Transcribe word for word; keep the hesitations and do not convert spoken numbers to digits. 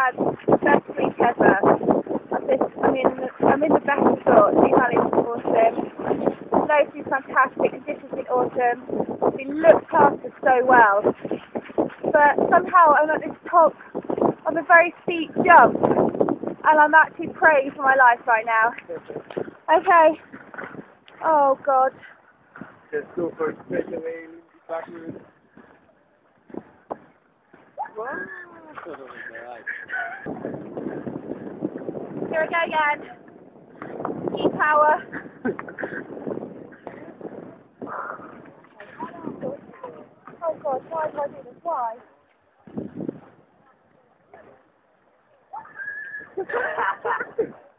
had first week ever. I'm, just, I'm, in, I'm in the best resort. New Mallin's awesome. Loads been fantastic. Conditions been awesome. We looked after so well. But somehow I'm at this top of a very steep jump, and I'm actually praying for my life right now. Okay. Oh God. Let's go for a straight away, backwards. Wow. Here we go again. Key power. Oh God, why did I do this? Why?